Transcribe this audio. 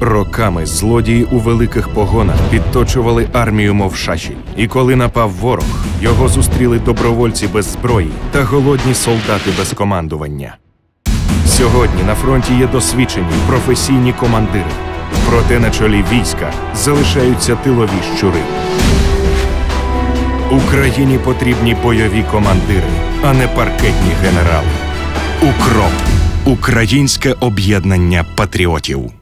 Роками злодії у великих погонах підточували армію мов шаші. І коли напав ворог, його зустріли добровольці без зброї та голодні солдати без командування. Сьогодні на фронті є досвідчені професійні командири. Проте на чолі війська залишаються тилові щури. Україні потрібні бойові командири, а не паркетні генерали. УКРОП – Українське об'єднання патріотів.